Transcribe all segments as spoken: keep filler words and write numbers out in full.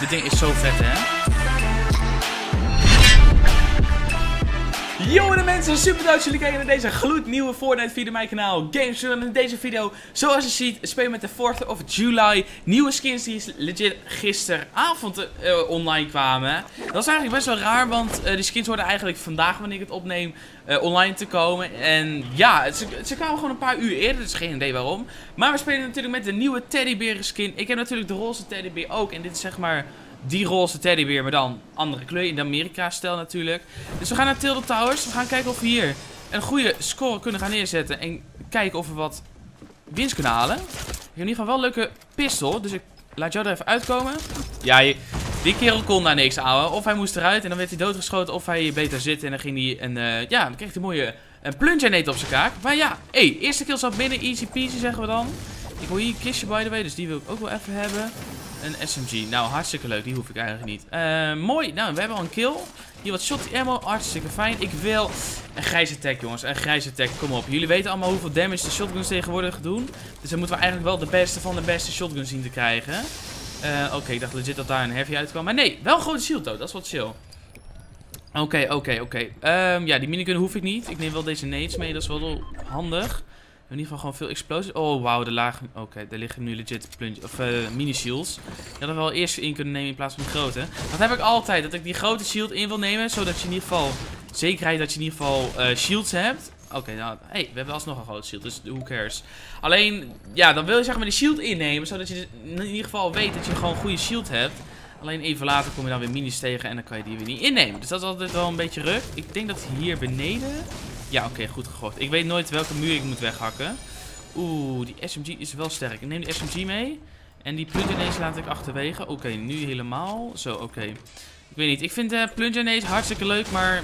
Dit ding is zo vet, hè? Yo mensen, super leuk dat jullie kijken naar deze gloednieuwe Fortnite video op mijn kanaal Games. En in deze video, zoals je ziet, speel je met de fourth of July nieuwe skins die legit gisteravond uh, online kwamen. Dat is eigenlijk best wel raar, want uh, die skins worden eigenlijk vandaag, wanneer ik het opneem, uh, online te komen. En ja, ze, ze kwamen gewoon een paar uur eerder, dus geen idee waarom. Maar we spelen natuurlijk met de nieuwe teddybeer skin. Ik heb natuurlijk de roze teddybeer ook en dit is zeg maar... die roze teddybeer, maar dan andere kleur in de Amerika-stijl natuurlijk. Dus we gaan naar Tilden Towers. We gaan kijken of we hier een goede score kunnen gaan neerzetten. En kijken of we wat winst kunnen halen. Ik heb in ieder geval wel een leuke pistol. Dus ik laat jou er even uitkomen. Ja, die kerel kon daar niks aan. Of hij moest eruit en dan werd hij doodgeschoten. Of hij beter zit en dan ging hij een... Uh, ja, dan kreeg hij een mooie een plunge op zijn kaak. Maar ja, hey, eerste kill zat binnen. Easy peasy, zeggen we dan. Ik wil hier een kistje, by the way. Dus die wil ik ook wel even hebben. Een S M G. Nou, hartstikke leuk. Die hoef ik eigenlijk niet. Uh, mooi. Nou, we hebben al een kill. Hier wat shot ammo. Hartstikke fijn. Ik wil een grijze tag, jongens. Een grijze tag. Kom op. Jullie weten allemaal hoeveel damage de shotguns tegenwoordig doen. Dus dan moeten we eigenlijk wel de beste van de beste shotguns zien te krijgen. Uh, Oké, okay, ik dacht legit dat daar een heavy uitkwam. Maar nee, wel een grote shield, though. Dat is wat chill. Oké, okay, oké, okay, oké. Okay. Um, ja, die minigun hoef ik niet. Ik neem wel deze nades mee. Dat is wel handig. In ieder geval gewoon veel explosies. Oh, wauw, de laag... Oké, okay, daar liggen nu legit plunge... Of uh, mini-shields. Die hadden we wel eerst in kunnen nemen in plaats van de grote. Dat heb ik altijd, dat ik die grote shield in wil nemen. Zodat je in ieder geval... Zekerheid dat je in ieder geval uh, shields hebt. Oké, okay, nou... Hé, hey, we hebben alsnog een grote shield, dus who cares. Alleen, ja, dan wil je zeg maar die shield innemen. Zodat je in ieder geval weet dat je gewoon een goede shield hebt. Alleen even later kom je dan weer minis tegen en dan kan je die weer niet innemen. Dus dat is altijd wel een beetje ruk. Ik denk dat hier beneden... Ja, oké, okay, goed gegooid. Ik weet nooit welke muur ik moet weghakken. Oeh, die S M G is wel sterk. Ik neem die S M G mee. En die plunge ineens laat ik achterwege. Oké, okay, nu helemaal. Zo, oké. Okay. Ik weet niet. Ik vind uh, plunge ineens hartstikke leuk, maar...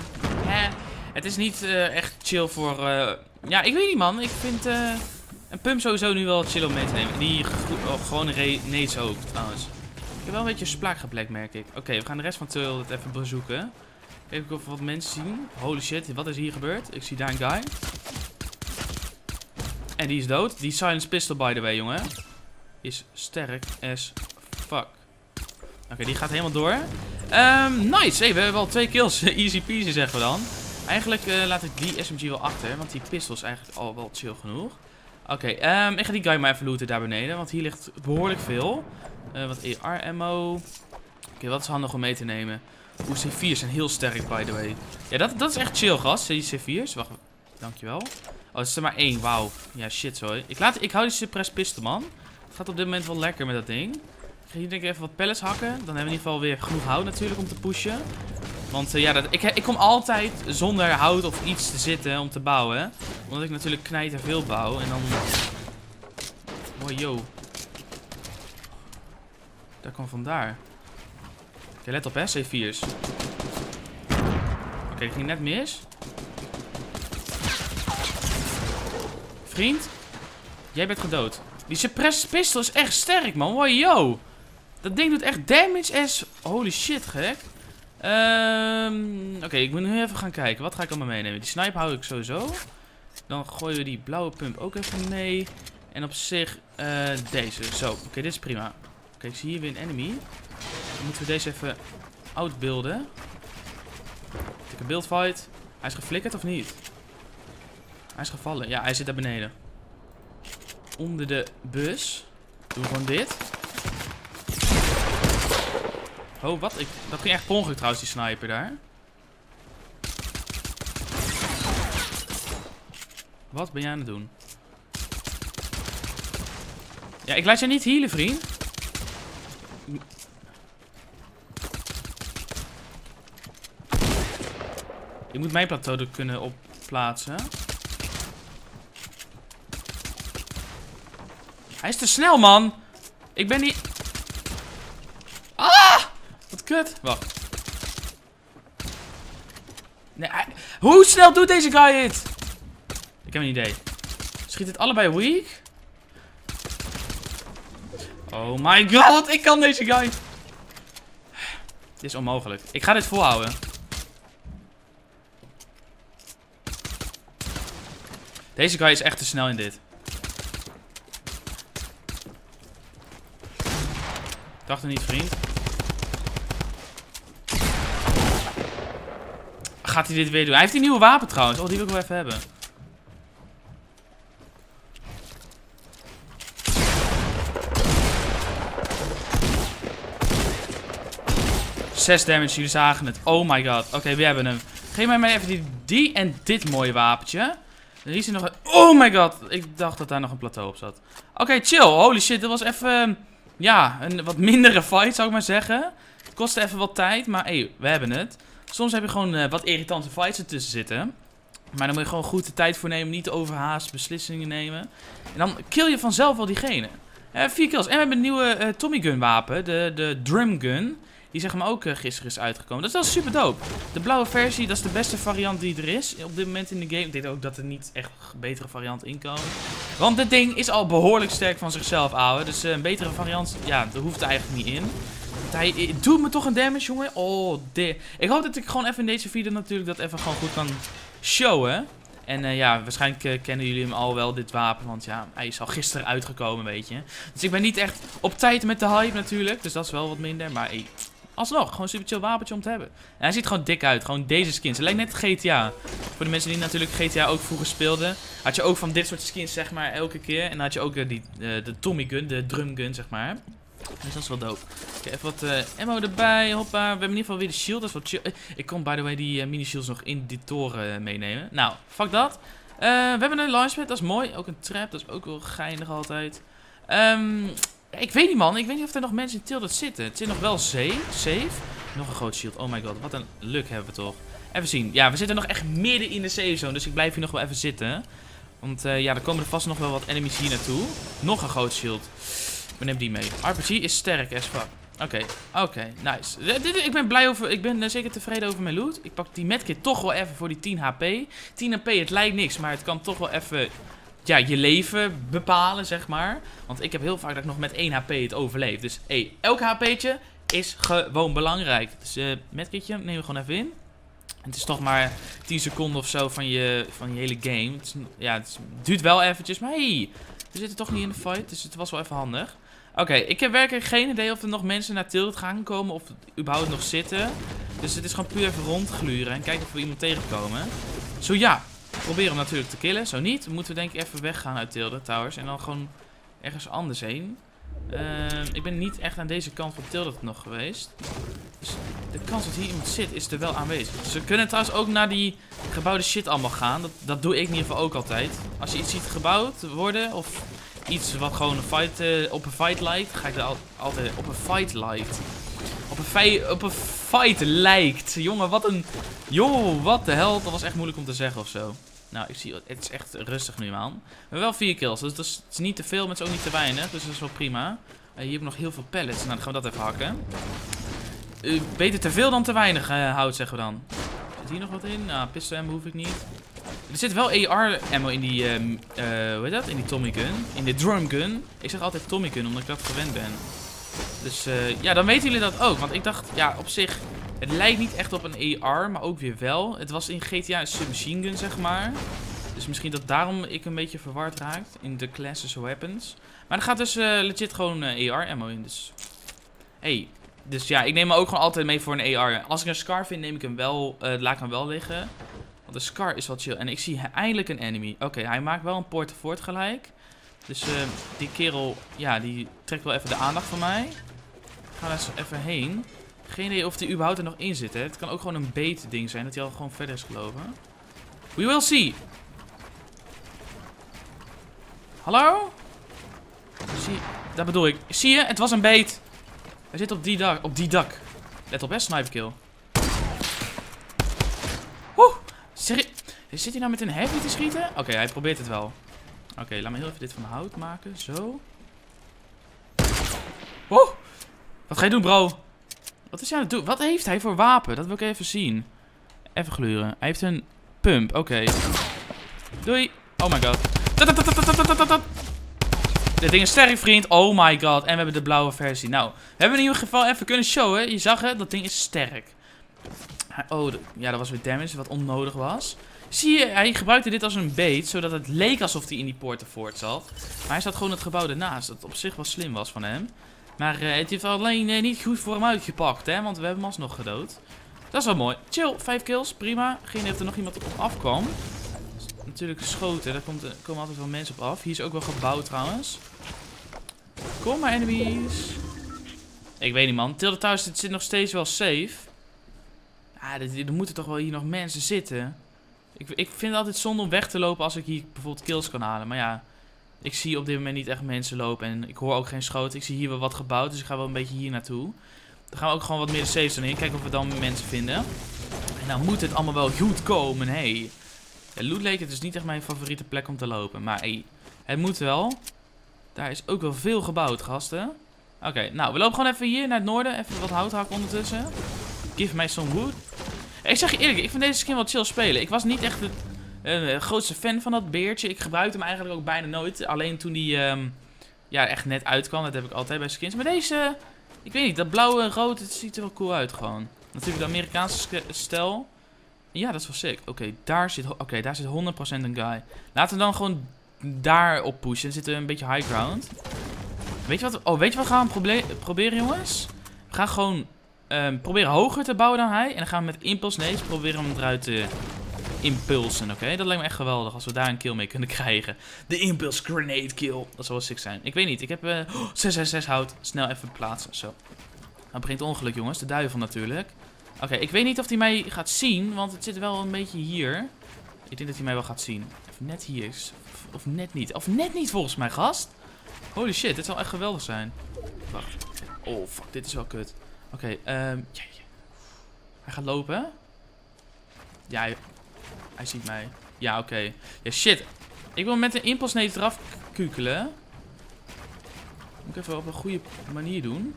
Eh, het is niet uh, echt chill voor... Uh... Ja, ik weet niet, man. Ik vind uh, een pump sowieso nu wel chill om mee te nemen. Die oh, gewoon nades ook, trouwens. Ik heb wel een beetje splaakgeplek, merk ik. Oké, okay, we gaan de rest van Tilden even bezoeken. Even of we wat mensen zien. Holy shit, wat is hier gebeurd? Ik zie daar een guy. En die is dood. Die silence pistol, by the way, jongen. Is sterk as fuck. Oké, okay, die gaat helemaal door. Um, nice. Hey, we hebben al twee kills. Easy peasy, zeggen we dan. Eigenlijk uh, laat ik die S M G wel achter. Want die pistol is eigenlijk al wel chill genoeg. Oké, okay, um, ik ga die guy maar even looten daar beneden. Want hier ligt behoorlijk veel. Uh, wat A R ammo. Oké, okay, wat is handig om mee te nemen? Oeh, C vier's zijn heel sterk, by the way. Ja, dat, dat is echt chill, gast. Die C vier's. Wacht, dankjewel. Oh, het is er maar één. Wauw. Ja, shit, sorry. Ik, laat, ik hou die suppress pistol, man. Het gaat op dit moment wel lekker met dat ding. Ik ga hier denk ik even wat pellets hakken. Dan hebben we in ieder geval weer genoeg hout natuurlijk om te pushen. Want uh, ja, dat, ik, ik kom altijd zonder hout of iets te zitten om te bouwen. Omdat ik natuurlijk knijter veel bouw. En dan... Oh, yo. Daar kwam vandaar. Oké, okay, let op, hè, C vier's. Oké, okay, ik ging net mis. Vriend, jij bent gedood. Die suppressed pistol is echt sterk, man. Wow, yo. Dat ding doet echt damage as... Holy shit, gek. Um, Oké, okay, ik moet nu even gaan kijken. Wat ga ik allemaal meenemen? Die snipe hou ik sowieso. Dan gooien we die blauwe pump ook even mee. En op zich uh, deze. Zo, oké, okay, dit is prima. Oké, okay, ik zie hier weer een enemy. Dan moeten we deze even outbeelden. Dikke buildfight. Hij is geflikkerd of niet? Hij is gevallen. Ja, hij zit daar beneden. Onder de bus. Doen we gewoon dit. Oh, wat? Ik, dat ging echt per ongeluk trouwens, die sniper daar. Wat ben jij aan het doen? Ja, ik laat je niet healen, vriend. Ik moet mijn plateau er kunnen op plaatsen. Hij is te snel, man. Ik ben niet... Ah! Wat kut. Wacht. Nee, hij... Hoe snel doet deze guy het? Ik heb een idee. Schiet het allebei weak? Oh my god, ik kan deze guy. Dit is onmogelijk. Ik ga dit volhouden. Deze guy is echt te snel in dit. Dacht er niet, vriend. Gaat hij dit weer doen? Hij heeft die nieuwe wapen trouwens. Oh, die wil ik wel even hebben. zes damage, jullie zagen het. Oh my god. Oké, okay, we hebben hem. Geef mij maar even die, die en dit mooie wapentje. Er is er nog een... Oh my god. Ik dacht dat daar nog een plateau op zat. Oké, okay, chill. Holy shit. Dit was even... Ja, een wat mindere fight zou ik maar zeggen. Het kostte even wat tijd, maar hey, we hebben het. Soms heb je gewoon uh, wat irritante fights ertussen zitten. Maar dan moet je gewoon goed de tijd voor nemen. Niet overhaast beslissingen nemen. En dan kill je vanzelf wel diegene. Uh, vier kills. En we hebben een nieuwe uh, Tommy Gun wapen. De, de Drum Gun. Die zeg maar ook uh, gisteren is uitgekomen. Dat is wel super dope. De blauwe versie, dat is de beste variant die er is op dit moment in de game. Ik denk ook dat er niet echt een betere variant in komt. Want dit ding is al behoorlijk sterk van zichzelf, ouwe. Dus uh, een betere variant, ja, dat hoeft er eigenlijk niet in. Hij, hij doet me toch een damage, jongen. Oh, de... Ik hoop dat ik gewoon even in deze video natuurlijk dat even gewoon goed kan showen. En uh, ja, waarschijnlijk uh, kennen jullie hem al wel, dit wapen. Want ja, hij is al gisteren uitgekomen, weet je. Dus ik ben niet echt op tijd met de hype natuurlijk. Dus dat is wel wat minder, maar... Hey. Alsnog, gewoon een super chill wapentje om te hebben. En hij ziet gewoon dik uit, gewoon deze skins. Het lijkt net G T A. Voor de mensen die natuurlijk G T A ook vroeger speelden, had je ook van dit soort skins, zeg maar, elke keer. En dan had je ook uh, die, uh, de Tommy Gun, de Drum Gun, zeg maar. Dus dat is wel dope. Oké, even wat uh, ammo erbij, hoppa. We hebben in ieder geval weer de shield, dat is wel chill. Uh, ik kon, by the way, die uh, mini-shields nog in die toren uh, meenemen. Nou, fuck dat. Uh, we hebben een launchpad, dat is mooi. Ook een trap, dat is ook wel geinig altijd. Ehm... Um, Ik weet niet, man. Ik weet niet of er nog mensen in Tilden zitten. Het zit nog wel safe. safe. Nog een groot shield. Oh my god. Wat een luck hebben we toch. Even zien. Ja, we zitten nog echt midden in de safe zone. Dus ik blijf hier nog wel even zitten. Want uh, ja, er komen er vast nog wel wat enemies hier naartoe. Nog een groot shield. We nemen die mee. R P G is sterk as fuck. Oké. Okay. Oké. Okay. Nice. Ik ben blij over... Ik ben zeker tevreden over mijn loot. Ik pak die medkit toch wel even voor die tien H P. tien H P, het lijkt niks. Maar het kan toch wel even... Ja, je leven bepalen, zeg maar. Want ik heb heel vaak dat ik nog met één H P het overleef. Dus, hé, hey, elk H P'tje is gewoon belangrijk. Dus, uh, medkitje nemen we gewoon even in. Het is toch maar tien seconden of zo van je, van je hele game. Het is, ja, het, is, het duurt wel eventjes, maar hey, we zitten toch niet in de fight. Dus het was wel even handig. Oké, okay, ik heb werkelijk geen idee of er nog mensen naar Tilden gaan komen. Of überhaupt nog zitten. Dus het is gewoon puur even rondgluren. En kijken of we iemand tegenkomen. Zo, ja. Probeer hem natuurlijk te killen. Zo niet. Moeten we denk ik even weggaan uit Tilden Towers. En dan gewoon ergens anders heen. Uh, ik ben niet echt aan deze kant van Tilden nog geweest. Dus de kans dat hier iemand zit is er wel aanwezig. Ze kunnen trouwens ook naar die gebouwde shit allemaal gaan. Dat, dat doe ik in ieder geval ook altijd. Als je iets ziet gebouwd worden. Of iets wat gewoon een fight, uh, op een fight lijkt. Ga ik er al, altijd op een fight lijkt. Op een, fi op een fight lijkt. Jongen, wat een... Joh, wat de hel. Dat was echt moeilijk om te zeggen of zo. Nou, ik zie, het is echt rustig nu, man. We hebben wel vier kills, dus dat is, het is niet te veel, maar het is ook niet te weinig. Dus dat is wel prima. Uh, hier heb ik nog heel veel pallets. Nou, dan gaan we dat even hakken. Uh, beter te veel dan te weinig uh, hout, zeggen we dan. Zit hier nog wat in? Nou, pistol ammo hoef ik niet. Er zit wel A R ammo in die, uh, uh, hoe heet dat? In die Tommy Gun. In de Drum Gun. Ik zeg altijd Tommy Gun, omdat ik dat gewend ben. Dus uh, ja, dan weten jullie dat ook. Want ik dacht, ja, op zich... Het lijkt niet echt op een A R, maar ook weer wel. Het was in G T A een submachine gun, zeg maar. Dus misschien dat daarom ik een beetje verward raak in de classes weapons. Maar er gaat dus uh, legit gewoon uh, A R ammo in, dus... Hey, dus ja, ik neem me ook gewoon altijd mee voor een A R. Als ik een Scar vind, neem ik hem wel, uh, laat ik hem wel liggen. Want de Scar is wat chill. En ik zie eindelijk een enemy. Oké, okay, hij maakt wel een poort voort gelijk. Dus uh, die kerel, ja, die trekt wel even de aandacht van mij. Ga daar eens even heen. Geen idee of die überhaupt er nog in zit, hè. Het kan ook gewoon een bait ding zijn, dat hij al gewoon verder is gelopen. We will see. Hallo? Zie... Dat bedoel ik. Zie je? Het was een bait. Hij zit op die dak. Op die dak. Let op, hè. Sniper kill. Woe. Seri... Zit hij nou met een heavy te schieten? Oké, okay, hij probeert het wel. Oké, okay, laat me heel even dit van hout maken. Zo. Woe. Wat ga je doen, bro? Wat is hij aan het doen? Wat heeft hij voor wapen? Dat wil ik even zien. Even gluren. Hij heeft een pump. Oké. Okay. Doei. Oh my god. Dit ding is sterk, vriend. Oh my god. En we hebben de blauwe versie. Nou, we hebben in ieder geval even kunnen showen. Je zag het. Dat ding is sterk. Oh, ja, dat was weer damage. Wat onnodig was. Zie je, hij gebruikte dit als een bait. Zodat het leek alsof hij in die poorten voort zat. Maar hij zat gewoon het gebouw ernaast. Dat op zich wel slim was van hem. Maar uh, het heeft alleen uh, niet goed voor hem uitgepakt, hè? Want we hebben hem alsnog gedood. Dat is wel mooi. Chill, vijf kills, prima. Geen idee of er nog iemand op afkwam. Dat is natuurlijk geschoten, daar komt, komen altijd wel mensen op af. Hier is ook wel gebouwd trouwens. Kom maar, enemies. Ik weet niet, man. Tilden Towers zit nog steeds wel safe. Ah, er moeten toch wel hier nog mensen zitten. Ik, ik vind het altijd zonde om weg te lopen als ik hier bijvoorbeeld kills kan halen. Maar ja, ik zie op dit moment niet echt mensen lopen. En ik hoor ook geen schoten. Ik zie hier wel wat gebouwd, dus ik ga wel een beetje hier naartoe. Dan gaan we ook gewoon wat meer de safe zone in. Kijken of we dan mensen vinden. En dan moet het allemaal wel goed komen, hé. Hey. Ja, Loot Lake, het is niet echt mijn favoriete plek om te lopen. Maar hey, het moet wel. Daar is ook wel veel gebouwd, gasten. Oké, okay, nou, we lopen gewoon even hier naar het noorden. Even wat hout hakken ondertussen. Give mij some wood. Ik zeg je eerlijk, ik vind deze skin wel chill spelen. Ik was niet echt de uh, grootste fan van dat beertje. Ik gebruikte hem eigenlijk ook bijna nooit. Alleen toen die um, ja, echt net uitkwam. Dat heb ik altijd bij skins. Maar deze, ik weet niet, dat blauwe en rood, het ziet er wel cool uit gewoon. Natuurlijk de Amerikaanse stijl. Ja, dat is wel sick. Oké, okay, daar zit, okay, daar zit honderd procent een guy. Laten we dan gewoon daar op pushen. Dan zitten we een beetje high ground. Weet je wat? Oh, weet je wat we gaan proberen, jongens? We gaan gewoon um, proberen hoger te bouwen dan hij. En dan gaan we met impuls nee, proberen hem eruit te impulsen, oké? Okay? Dat lijkt me echt geweldig als we daar een kill mee kunnen krijgen. De impulse grenade kill. Dat zou wel sick zijn. Ik weet niet, ik heb uh, oh, zes zes zes hout. Snel even plaatsen, zo. Dan begint het ongeluk, jongens. De duivel natuurlijk. Oké, okay, ik weet niet of hij mij gaat zien, want het zit wel een beetje hier. Ik denk dat hij mij wel gaat zien. Of net hier is. Of, of net niet. Of net niet volgens mij, gast. Holy shit, dit zal echt geweldig zijn. Wacht. Oh, fuck, dit is wel kut. Oké, okay, ehm... Um, yeah, yeah. Hij gaat lopen. Ja, hij, hij ziet mij. Ja, oké. Okay. Ja, shit. Ik wil met een impulsneet eraf kukelen. Moet ik even op een goede manier doen.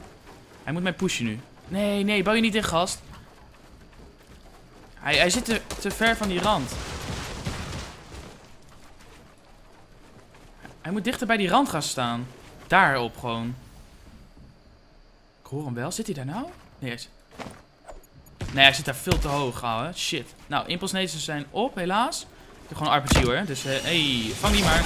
Hij moet mij pushen nu. Nee, nee, bouw je niet in, gast. Hij, hij zit te, te ver van die rand. Hij moet dichter bij die rand gaan staan. Daarop gewoon. Ik hoor hem wel. Zit hij daar nou? Nee, hij, zit... nee, hij zit daar veel te hoog, ouwe. Shit. Nou, impulsnezers zijn op, helaas. Ik heb gewoon een R P G hoor. Dus, hé, hey, vang die maar.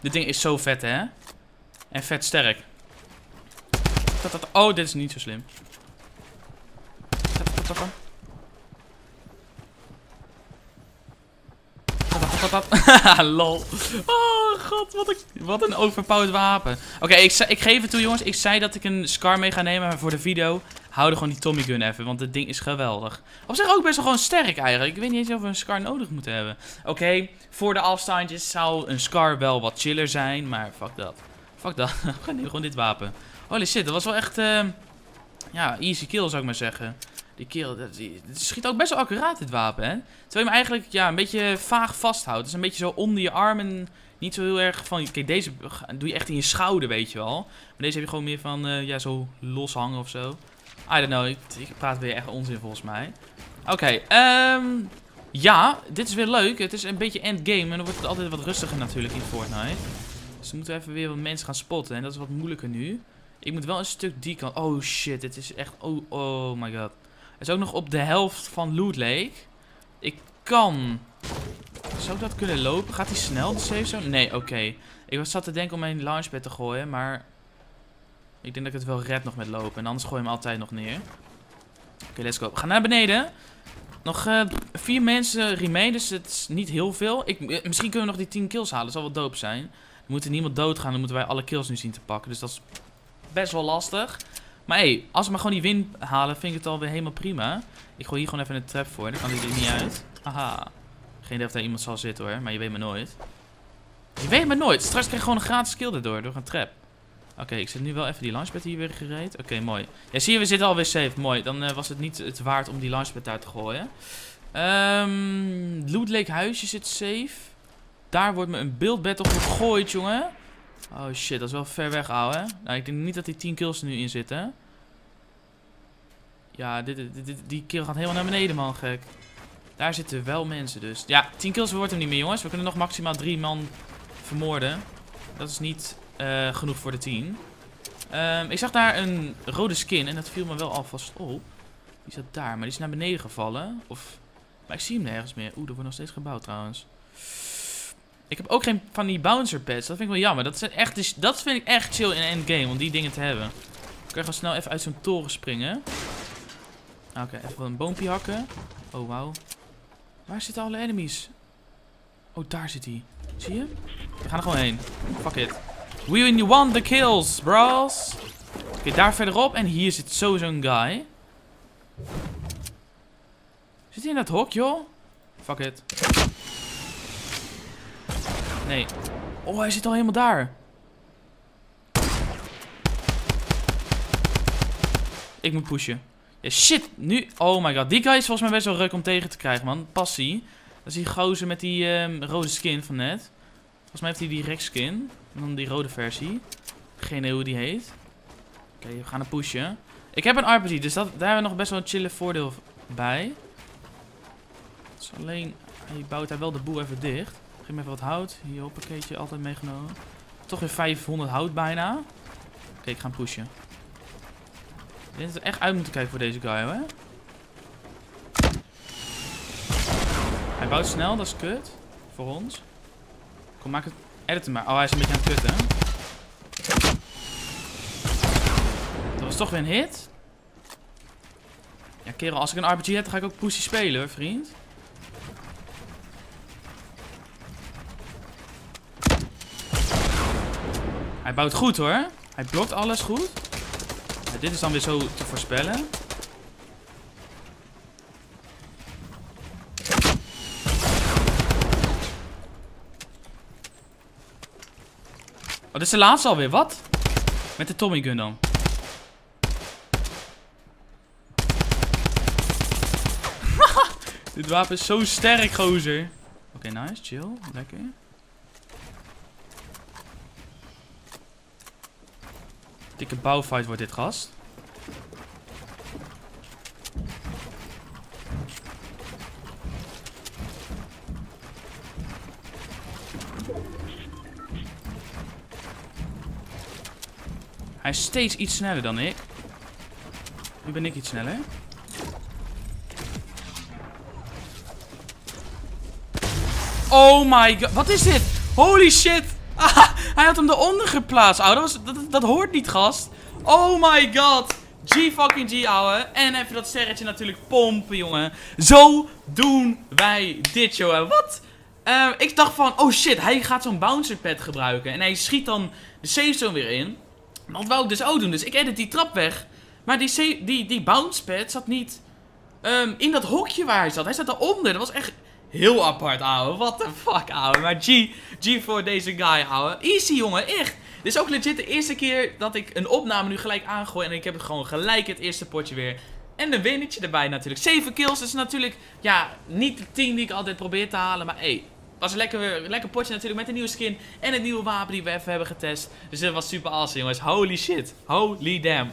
Dit ding is zo vet, hè? En vet sterk. Oh, dit is niet zo slim. Lol. Oh god, wat een, wat een overpowered wapen. Oké, okay, ik, ik geef het toe, jongens. Ik zei dat ik een Scar mee ga nemen, maar voor de video hou er gewoon die Tommy Gun even, want dit ding is geweldig. Op zich ook best wel gewoon sterk eigenlijk. Ik weet niet eens of we een Scar nodig moeten hebben. Oké, okay, voor de afstandjes zou een Scar wel wat chiller zijn, maar fuck dat. Fuck dat. Nee, gewoon dit wapen. Holy shit, dat was wel echt uh, ja, easy kill zou ik maar zeggen. Die kerel, het schiet ook best wel accuraat dit wapen, hè? Terwijl je hem eigenlijk ja, een beetje vaag vasthoudt. Het is een beetje zo onder je arm en niet zo heel erg van... Kijk, deze doe je echt in je schouder, weet je wel. Maar deze heb je gewoon meer van, uh, ja, zo los hangen of zo. I don't know, ik, ik praat weer echt onzin volgens mij. Oké, okay, um, ja, dit is weer leuk. Het is een beetje endgame en dan wordt het altijd wat rustiger natuurlijk in Fortnite. Dus we moeten even weer wat mensen gaan spotten en dat is wat moeilijker nu. Ik moet wel een stuk die kant... Oh shit, dit is echt... Oh, oh my god. Het is ook nog op de helft van Loot Lake. Ik kan... Zou ik dat kunnen lopen? Gaat hij snel de safe zone? Nee, oké. Okay. Ik was zat te denken om mijn launchpad te gooien, maar... Ik denk dat ik het wel red nog met lopen. En anders gooi je hem altijd nog neer. Oké, okay, let's go. We gaan naar beneden. Nog uh, vier mensen remain, dus het is niet heel veel. Ik, uh, misschien kunnen we nog die tien kills halen. Dat zal wel dope zijn. Dan moet er niemand doodgaan. Dan moeten wij alle kills nu zien te pakken. Dus dat is best wel lastig. Maar hé, hey, als we maar gewoon die win halen, vind ik het alweer helemaal prima. Ik gooi hier gewoon even een trap voor, dan kan die er niet uit. Aha. Geen idee of daar iemand zal zitten hoor, maar je weet maar nooit. Je weet maar nooit. Straks krijg je gewoon een gratis kill daardoor, door een trap. Oké, okay, ik zet nu wel even die launchpad hier weer gereed. Oké, okay, mooi. Ja, zie je, we zitten alweer safe. Mooi, dan uh, was het niet het waard om die launchpad daar te gooien. Um, Loot Lake huisje zit safe. Daar wordt me een build battle gegooid, jongen. Oh shit, dat is wel ver weg, ouwe. Nou, ik denk niet dat die tien kills er nu in zitten. Ja, dit, dit, dit, die kill gaat helemaal naar beneden, man, gek. Daar zitten wel mensen dus. Ja, tien kills wordt hem niet meer, jongens. We kunnen nog maximaal drie man vermoorden. Dat is niet uh, genoeg voor de tien. Um, ik zag daar een rode skin en dat viel me wel alvast op. Die zat daar, maar die is naar beneden gevallen. Of... Maar ik zie hem nergens meer. Oeh, er wordt nog steeds gebouwd trouwens. Ik heb ook geen van die bouncer pads. Dat vind ik wel jammer. Dat, zijn echt, dat vind ik echt chill in endgame. Om die dingen te hebben. Ik kan gewoon snel even uit zo'n toren springen. Ah, oké, okay, even een boompje hakken. Oh, wauw. Waar zitten alle enemies? Oh, daar zit hij. Zie je? We gaan er gewoon heen. Fuck it. We want the kills, bros. Oké, okay, daar verderop. En hier zit sowieso een guy. Zit hij in dat hok, joh? Fuck it. Nee. Oh, hij zit al helemaal daar. Ik moet pushen. Ja, shit. Nu. Oh my god. Die guy is volgens mij best wel ruk om tegen te krijgen, man. Passie. Dat is die gozer met die um, rode skin van net. Volgens mij heeft hij die rex skin. En dan die rode versie. Geen idee hoe die heet. Oké, okay, we gaan hem pushen. Ik heb een R P G, dus dat, daar hebben we nog best wel een chille voordeel bij. Het is alleen... Hij bouwt daar wel de boel even dicht. Geef me even wat hout. Hier, hoppakeetje, altijd meegenomen. Toch weer vijfhonderd hout bijna. Oké, okay, ik ga hem pushen. Ik denk dat we echt uit moeten kijken voor deze guy, hè. Hij bouwt snel, dat is kut. Voor ons. Kom, maak het... Edit hem maar. Oh, hij is een beetje aan het kutten. Dat was toch weer een hit. Ja, kerel, als ik een R P G heb, ga ik ook pussy spelen, hoor, vriend. Hij bouwt goed, hoor. Hij blokt alles goed. Ja, dit is dan weer zo te voorspellen. Oh, dit is de laatste alweer. Wat? Met de Tommy Gun dan. Dit wapen is zo sterk, gozer. Oké, okay, nice. Chill. Lekker. Dikke bouwfight wordt dit, gast. Hij is steeds iets sneller dan ik. Nu ben ik iets sneller. Oh my god. Wat is dit? Holy shit. Ah, hij had hem eronder geplaatst, ouwe. Dat, dat, dat hoort niet, gast. Oh my god. G-fucking-G, ouwe. En even dat sterretje natuurlijk pompen, jongen. Zo doen wij dit, jongen. Wat? Uh, ik dacht van, oh shit, hij gaat zo'n bouncer pad gebruiken. En hij schiet dan de safe zone weer in. Dat wou ik dus ook doen, dus ik edit die trap weg. Maar die, die, die bounce pad zat niet um, in dat hokje waar hij zat. Hij zat daaronder. Dat was echt heel apart, ouwe. What the fuck, ouwe. Maar G, G voor deze guy, ouwe. Easy, jongen. Echt. Dit is ook legit de eerste keer dat ik een opname nu gelijk aangooi. En ik heb gewoon gelijk het eerste potje weer. En een winnetje erbij natuurlijk. zeven kills is natuurlijk, ja, niet de tien die ik altijd probeer te halen. Maar hey. Was een lekker, lekker potje natuurlijk met de nieuwe skin en het nieuwe wapen die we even hebben getest. Dus dat was super awesome, jongens. Holy shit. Holy damn.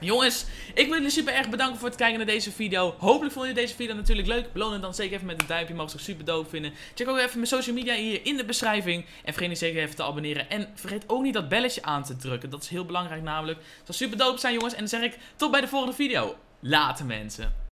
Jongens, ik wil jullie super erg bedanken voor het kijken naar deze video. Hopelijk vonden jullie deze video natuurlijk leuk. Beloon het dan zeker even met een duimpje, mag het super dope vinden. Check ook even mijn social media hier in de beschrijving. En vergeet niet zeker even te abonneren. En vergeet ook niet dat belletje aan te drukken. Dat is heel belangrijk namelijk. Het zal super dope zijn, jongens. En dan zeg ik tot bij de volgende video. Later, mensen.